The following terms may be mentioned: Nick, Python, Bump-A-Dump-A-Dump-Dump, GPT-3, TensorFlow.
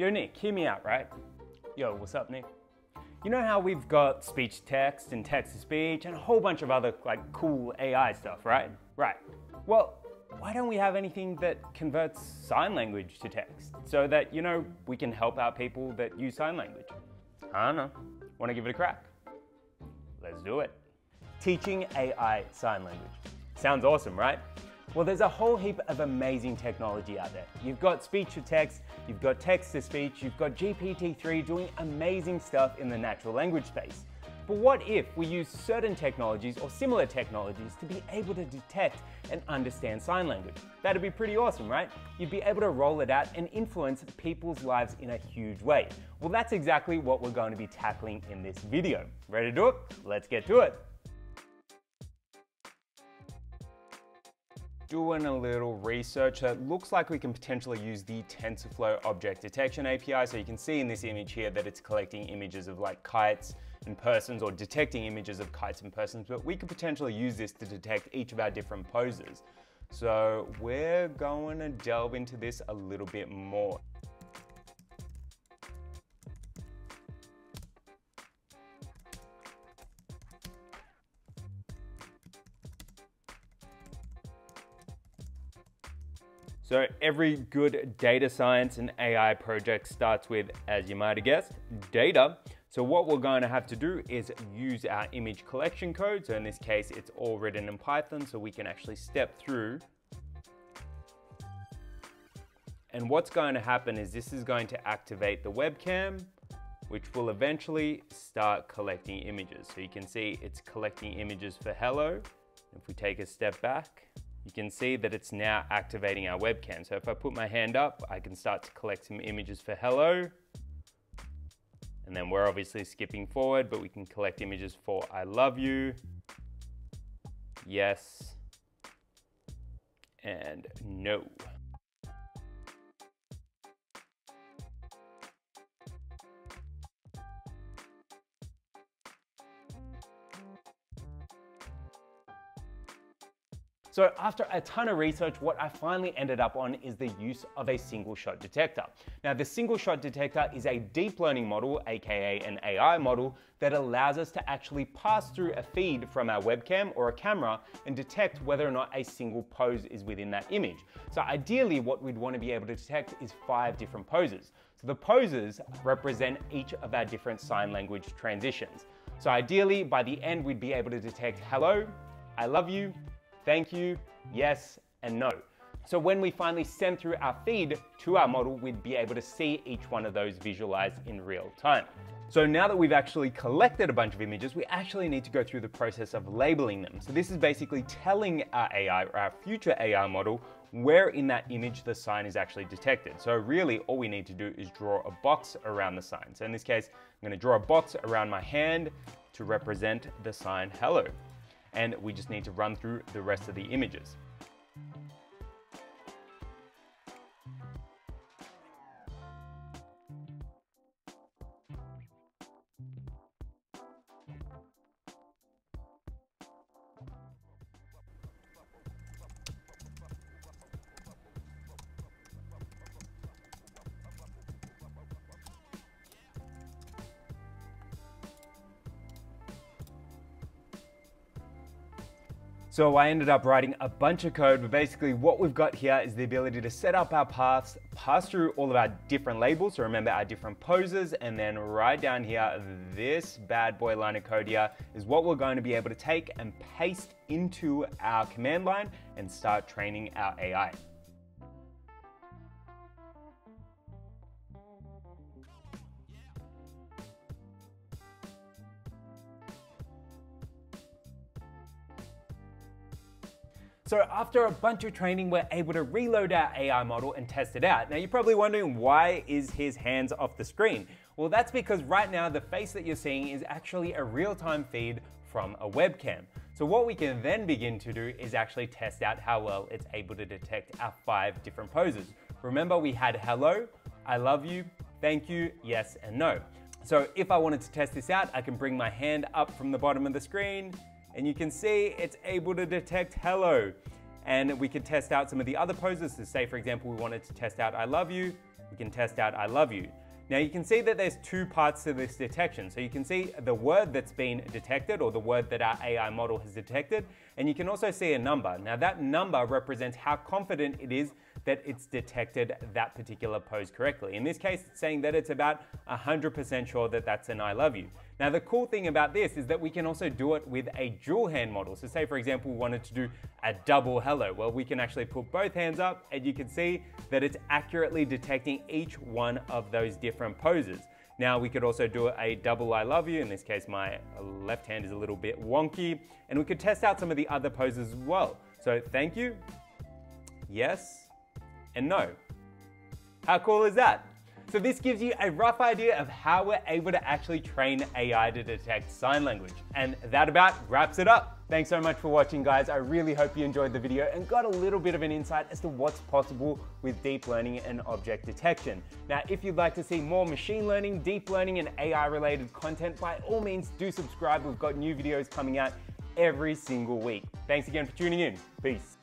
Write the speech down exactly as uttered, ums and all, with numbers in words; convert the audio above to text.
Yo, Nick, hear me out, right? Yo, what's up, Nick? You know how we've got speech-to-text and text-to-speech and a whole bunch of other like cool A I stuff, right? Right. Well, why don't we have anything that converts sign language to text so that, you know, we can help out people that use sign language? I don't know. Want to give it a crack? Let's do it. Teaching A I sign language. Sounds awesome, right? Well, there's a whole heap of amazing technology out there. You've got speech-to-text, you've got text-to-speech, you've got G P T three doing amazing stuff in the natural language space. But what if we use certain technologies or similar technologies to be able to detect and understand sign language? That'd be pretty awesome, right? You'd be able to roll it out and influence people's lives in a huge way. Well, that's exactly what we're going to be tackling in this video. Ready to do it? Let's get to it. Doing a little research that looks like we can potentially use the TensorFlow object detection A P I. So you can see in this image here that it's collecting images of like kites and persons, or detecting images of kites and persons, but we could potentially use this to detect each of our different poses. So we're going to delve into this a little bit more. So every good data science and A I project starts with, as you might have guessed, data. So what we're going to have to do is use our image collection code. So in this case, it's all written in Python, so we can actually step through. And what's going to happen is this is going to activate the webcam, which will eventually start collecting images. So you can see it's collecting images for hello. If we take a step back, you can see that it's now activating our webcam. So if I put my hand up, I can start to collect some images for hello. And then we're obviously skipping forward, but we can collect images for I love you, yes, and no. So after a ton of research, what I finally ended up on is the use of a single shot detector. Now the single shot detector is a deep learning model, aka an A I model, that allows us to actually pass through a feed from our webcam or a camera and detect whether or not a single pose is within that image. So ideally what we'd want to be able to detect is five different poses. So the poses represent each of our different sign language transitions. So ideally by the end we'd be able to detect hello, I love you, thank you, yes, and no. So when we finally send through our feed to our model, we'd be able to see each one of those visualized in real time. So now that we've actually collected a bunch of images, we actually need to go through the process of labeling them. So this is basically telling our A I, or our future A I model, where in that image the sign is actually detected. So really all we need to do is draw a box around the sign. So in this case, I'm gonna draw a box around my hand to represent the sign hello. And we just need to run through the rest of the images. So I ended up writing a bunch of code, but basically what we've got here is the ability to set up our paths, pass through all of our different labels, so remember our different poses, and then right down here, this bad boy line of code here is what we're going to be able to take and paste into our command line and start training our A I. So after a bunch of training, we're able to reload our A I model and test it out. Now you're probably wondering, why is his hands off the screen? Well, that's because right now the face that you're seeing is actually a real-time feed from a webcam. So what we can then begin to do is actually test out how well it's able to detect our five different poses. Remember we had hello, I love you, thank you, yes and no. So if I wanted to test this out, I can bring my hand up from the bottom of the screen, and you can see it's able to detect hello. And we could test out some of the other poses. So say for example, we wanted to test out I love you. we can test out I love you. Now you can see that there's two parts to this detection. So you can see the word that's been detected, or the word that our A I model has detected, and you can also see a number. Now that number represents how confident it is that it's detected that particular pose correctly. In this case, it's saying that it's about one hundred percent sure that that's an I love you. Now the cool thing about this is that we can also do it with a dual hand model. So say for example, we wanted to do a double hello. Well, we can actually put both hands up and you can see that it's accurately detecting each one of those different poses. Now we could also do a double I love you. In this case, my left hand is a little bit wonky, and we could test out some of the other poses as well. So thank you, yes, and no. How cool is that? So this gives you a rough idea of how we're able to actually train A I to detect sign language. And that about wraps it up. Thanks so much for watching, guys. I really hope you enjoyed the video and got a little bit of an insight as to what's possible with deep learning and object detection. Now, if you'd like to see more machine learning, deep learning, and A I related content, by all means do subscribe. We've got new videos coming out every single week. Thanks again for tuning in. Peace.